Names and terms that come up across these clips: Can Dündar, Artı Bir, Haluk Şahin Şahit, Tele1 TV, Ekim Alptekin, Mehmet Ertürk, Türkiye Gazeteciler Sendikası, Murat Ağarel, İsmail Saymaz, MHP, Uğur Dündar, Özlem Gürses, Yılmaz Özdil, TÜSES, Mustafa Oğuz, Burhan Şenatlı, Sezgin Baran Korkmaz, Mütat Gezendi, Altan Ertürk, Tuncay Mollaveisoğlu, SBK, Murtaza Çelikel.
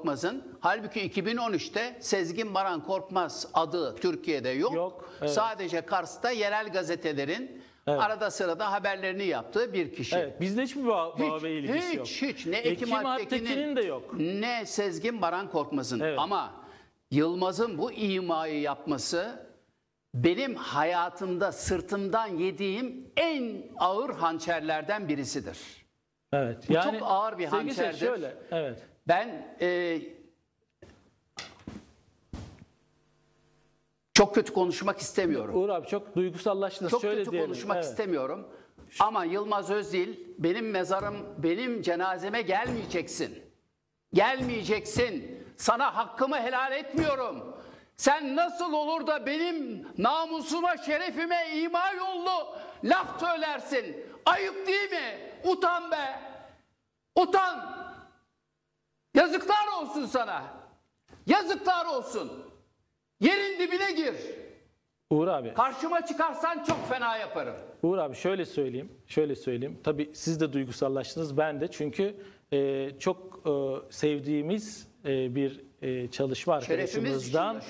Korkmaz'ın, halbuki 2013'te Sezgin Baran Korkmaz adı Türkiye'de yok. Evet. Sadece Kars'ta yerel gazetelerin arada sırada haberlerini yaptığı bir kişi. Evet, bizde hiçbir bağ ve ilgisi yok. Hiç. Ne Ekim Alptekin'in de yok. Ne Sezgin Baran Korkmaz'ın. Evet. Ama Yılmaz'ın bu imayı yapması benim hayatımda sırtımdan yediğim en ağır hançerlerden birisidir. Evet. Bu yani, çok ağır bir hançerdir. Şöyle, evet. Ben çok kötü konuşmak istemiyorum. Uğur abi çok duygusallaştınız. Çok şöyle kötü diyelim. Konuşmak istemiyorum. Ama Yılmaz Özdil, benim mezarım, benim cenazeme gelmeyeceksin. Gelmeyeceksin. Sana hakkımı helal etmiyorum. Sen nasıl olur da benim namusuma, şerefime ima yollu laf söylersin? Ayıp değil mi? Utan be. Utan. Yazıklar olsun sana. Yazıklar olsun. Yerin dibine gir. Uğur abi. Karşıma çıkarsan çok fena yaparım. Uğur abi şöyle söyleyeyim. Tabii siz de duygusallaştınız, ben de. Çünkü çok sevdiğimiz bir çalışma arkadaşımızdan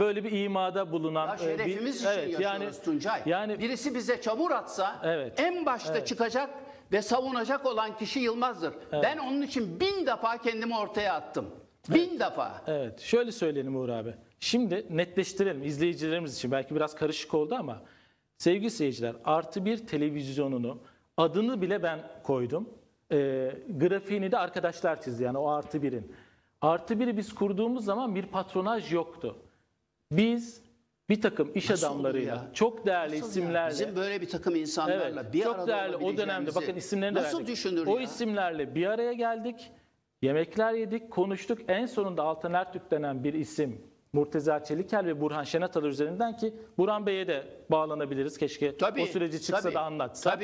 böyle bir imada bulunan şerefimiz için yaşıyoruz Tuncay. Yani birisi bize çamur atsa en başta çıkacak ve savunacak olan kişi Yılmaz'dır. Evet. Ben onun için 1000 defa kendimi ortaya attım. 1000 defa. Evet. Şöyle söyleyelim Uğur abi. Şimdi netleştirelim izleyicilerimiz için. Belki biraz karışık oldu ama sevgili seyirciler, Artı Bir televizyonunu, adını bile ben koydum. Grafiğini de arkadaşlar çizdi. Yani o Artı Bir'in. Artı Bir'i biz kurduğumuz zaman bir patronaj yoktu. Biz bir takım iş adamlarıyla, çok değerli isimlerle. Bizim böyle bir takım insanlarla bir arada olabileceğimizi. O dönemde bakın isimlerini de verdik. O isimlerle bir araya geldik, yemekler yedik, konuştuk. En sonunda Altan Ertürk denen bir isim, Murtaza Çelikel ve Burhan Şenatlı üzerinden, ki Burhan Bey'e de bağlanabiliriz. Keşke o süreci çıksa da anlatsa.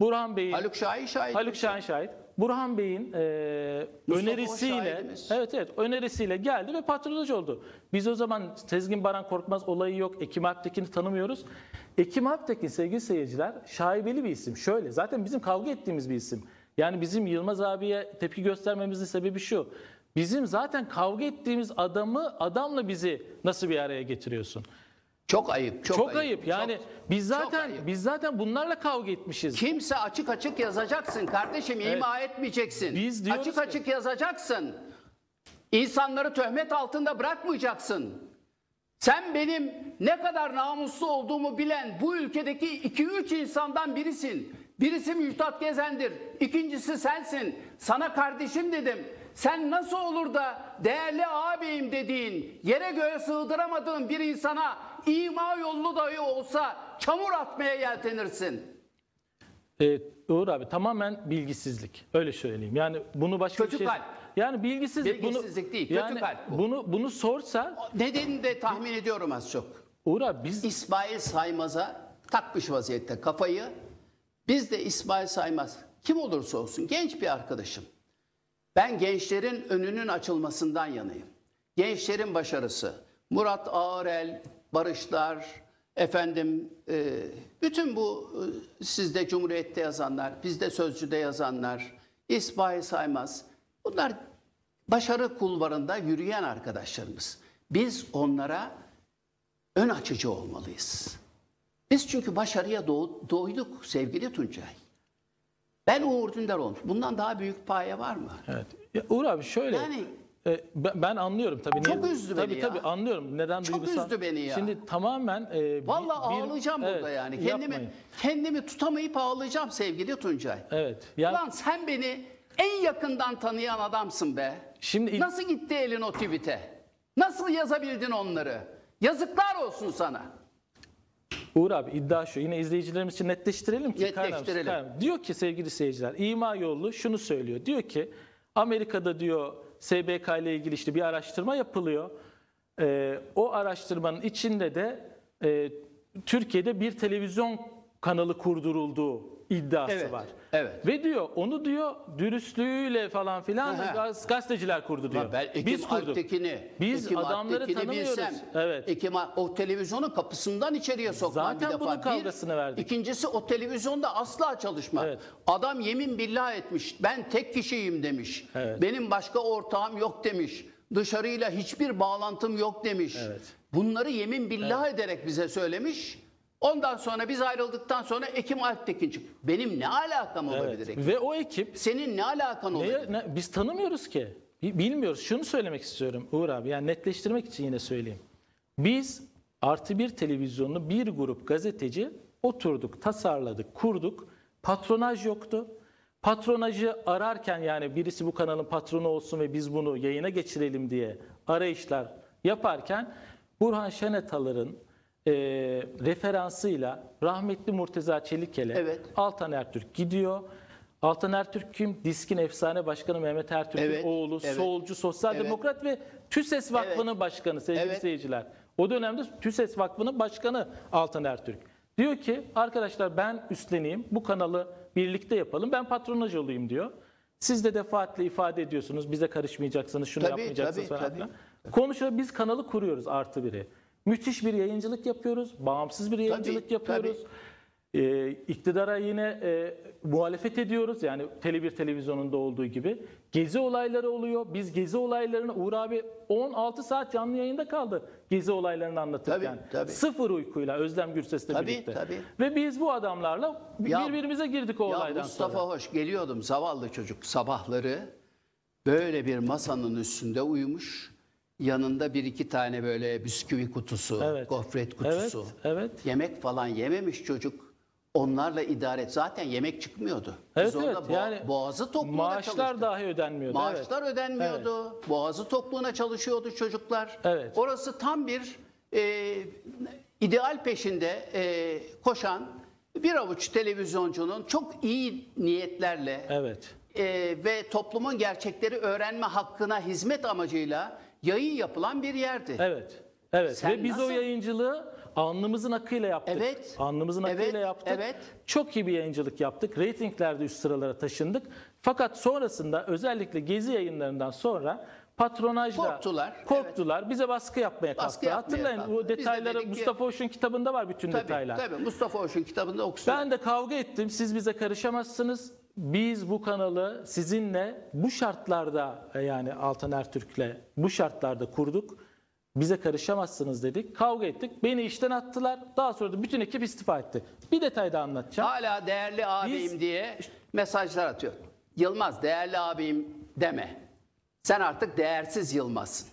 Burhan Bey'in, Haluk Şahin Şahit. Burhan Bey'in önerisiyle önerisiyle geldi ve patronaj oldu. Biz o zaman Sezgin Baran Korkmaz olayı yok. Ekim Alptekin'i tanımıyoruz. Ekim Alptekin sevgili seyirciler şaibeli bir isim. Şöyle, zaten bizim kavga ettiğimiz bir isim. Yani bizim Yılmaz abiye tepki göstermemizin sebebi şu. Bizim zaten kavga ettiğimiz adamla bizi nasıl bir araya getiriyorsun? Çok ayıp, çok ayıp. Yani biz zaten bunlarla kavga etmişiz. Kimse açık açık yazacaksın kardeşim, ima etmeyeceksin. Biz açık açık yazacaksın. İnsanları töhmet altında bırakmayacaksın. Sen benim ne kadar namuslu olduğumu bilen bu ülkedeki 2-3 insandan birisin. Birisi Mütat Gezendir, ikincisi sensin. Sana kardeşim dedim. Sen nasıl olur da değerli ağabeyim dediğin, yere göğe sığdıramadığın bir insana ima yollu dahi olsa çamur atmaya yeltenirsin? Uğur abi tamamen bilgisizlik. Öyle söyleyeyim. Yani bunu başka bir şey... Yani bilgisizlik bunu, değil. Kötü yani kalp bu. Bunu sorsa... Nedenini de tahmin ediyorum az çok. Uğur abi biz... İsmail Saymaz'a takmış vaziyette kafayı. Biz de İsmail Saymaz kim olursa olsun, genç bir arkadaşım. Ben gençlerin önünün açılmasından yanayım. Gençlerin başarısı, Murat Ağarel, Barışlar, efendim, bütün bu sizde Cumhuriyet'te yazanlar, bizde Sözcü'de yazanlar, İsmail Saymaz, bunlar başarı kulvarında yürüyen arkadaşlarımız. Biz onlara ön açıcı olmalıyız. Biz çünkü başarıya doyduk sevgili Tuncay. Ben Uğur Dündar olmuş. Bundan daha büyük paye var mı? Evet. Ya Uğur abi şöyle. Yani ben anlıyorum tabii. Çok üzdü beni ya. Tabii anlıyorum. Neden çok duygusal. Çok üzdü beni ya. Şimdi tamamen vallahi ağlayacağım burada yani. Kendimi tutamayıp ağlayacağım sevgili Tuncay. Evet. Yani, ulan sen beni en yakından tanıyan adamsın be. Şimdi nasıl gitti elin o tweet'e? Nasıl yazabildin onları? Yazıklar olsun sana. Uğur abi iddia şu, yine izleyicilerimiz için netleştirelim ki. Netleştirelim. Diyor ki sevgili seyirciler, ima yollu şunu söylüyor. Diyor ki Amerika'da diyor SBK ile ilgili işte bir araştırma yapılıyor. O araştırmanın içinde de Türkiye'de bir televizyon kanalı kurdurulduğu iddiası var. Evet. Ve diyor onu diyor dürüstlüğüyle falan filan gazeteciler kurdu diyor. Ben Ekim Alptekin'i, biz Ekim adamları tanımıyoruz. Bilsem, Ekim, o televizyonun kapısından içeriye sokmak zaten bir defa. Bunun kavgasını verdik. İkincisi o televizyonda asla çalışma. Evet. Adam yemin billah etmiş. Ben tek kişiyim demiş. Evet. Benim başka ortağım yok demiş. Dışarıyla hiçbir bağlantım yok demiş. Evet. Bunları yemin billah ederek bize söylemiş. Ondan sonra biz ayrıldıktan sonra Ekim Alptekin çıktı. Benim ne alakam olabilir Ekim? Ve o ekip... Senin ne alakan olabilir? Biz tanımıyoruz ki. Bilmiyoruz. Şunu söylemek istiyorum Uğur abi. Yani netleştirmek için yine söyleyeyim. Biz Artı Bir televizyonunu bir grup gazeteci oturduk, tasarladık, kurduk. Patronaj yoktu. Patronajı ararken yani birisi bu kanalın patronu olsun ve biz bunu yayına geçirelim diye arayışlar yaparken Burhan Şenatlı'nın referansıyla rahmetli Murtaza Çelikel'e Altan Ertürk gidiyor. Altan Ertürk kim? Disk'in efsane başkanı Mehmet Ertürk'ün oğlu, solcu, sosyal demokrat ve TÜSES Vakfı'nın başkanı sevgili seyirciler. O dönemde TÜSES Vakfı'nın başkanı Altan Ertürk. Diyor ki arkadaşlar ben üstleneyim, bu kanalı birlikte yapalım, ben patronaj olayım diyor. Siz de defaatle ifade ediyorsunuz, bize karışmayacaksınız, şunu yapmayacaksınız falan. Konuşuyor, biz kanalı kuruyoruz Artı Bir'i. Müthiş bir yayıncılık yapıyoruz, bağımsız bir yayıncılık yapıyoruz. İktidara yine muhalefet ediyoruz, yani Tele1 televizyonunda olduğu gibi. Gezi olayları oluyor, biz gezi olaylarını, Uğur abi 16 saat canlı yayında kaldı gezi olaylarını anlatırken. Sıfır uykuyla Özlem Gürses'le birlikte. Ve biz bu adamlarla birbirimize girdik o olaydan Mustafa sonra. Hoş geliyordum, zavallı çocuk sabahları böyle bir masanın üstünde uyumuş. Yanında bir iki tane böyle bisküvi kutusu, gofret kutusu, yemek falan yememiş çocuk. Onlarla idare et. Zaten yemek çıkmıyordu. Biz onunla yani boğazı tokluğuna maaşlar çalıştık. Dahi ödenmiyordu. Maaşlar ödenmiyordu. Boğazı tokluğuna çalışıyordu çocuklar. Orası tam bir ideal peşinde koşan bir avuç televizyoncunun çok iyi niyetlerle ve toplumun gerçekleri öğrenme hakkına hizmet amacıyla yayın yapılan bir yerdi. Ve biz o yayıncılığı alnımızın akıyla yaptık. Alnımızın akıyla yaptık. Çok iyi bir yayıncılık yaptık. Reytinglerde üst sıralara taşındık. Fakat sonrasında özellikle gezi yayınlarından sonra patronajla korktular. Bize baskı yapmaya kalktı. Hatırlayın o detayları Mustafa Oğuz'un kitabında var bütün detaylar. Mustafa Oğuz'un kitabında okusun. Ben de kavga ettim. Siz bize karışamazsınız. Biz bu kanalı sizinle bu şartlarda yani Altan Ertürk'le bu şartlarda kurduk. Bize karışamazsınız dedik. Kavga ettik. Beni işten attılar. Daha sonra da bütün ekip istifa etti. Bir detay da anlatacağım. Hala değerli abim diye mesajlar atıyor. Yılmaz değerli abim deme. Sen artık değersiz Yılmaz'sın.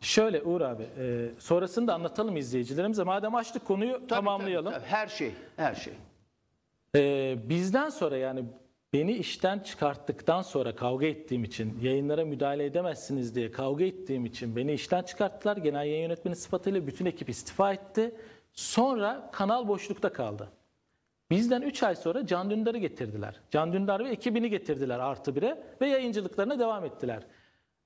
Şöyle Uğur abi, sonrasını da anlatalım izleyicilerimize. Madem açtık konuyu tamamlayalım. Her şey. Bizden sonra yani beni işten çıkarttıktan sonra kavga ettiğim için, yayınlara müdahale edemezsiniz diye kavga ettiğim için beni işten çıkarttılar. Genel yayın yönetmeni sıfatıyla bütün ekip istifa etti. Sonra kanal boşlukta kaldı. Bizden 3 ay sonra Can Dündar'ı getirdiler. Can Dündar ve ekibini getirdiler Artı 1'e ve yayıncılıklarına devam ettiler.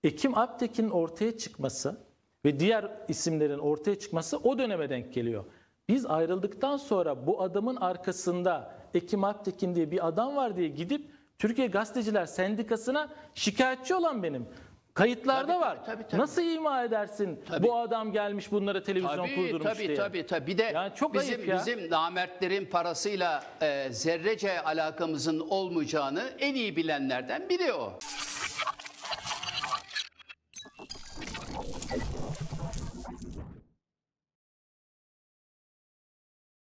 Ekim Alptekin'in ortaya çıkması ve diğer isimlerin ortaya çıkması o döneme denk geliyor. Biz ayrıldıktan sonra bu adamın arkasında Ekim Alptekin diye bir adam var diye gidip Türkiye Gazeteciler Sendikası'na şikayetçi olan benim. Kayıtlarda var. Nasıl ima edersin? Bu adam gelmiş bunlara televizyon kurdurmuş diye. Bir de yani çok bizim namertlerin parasıyla zerrece alakamızın olmayacağını en iyi bilenlerden biri o.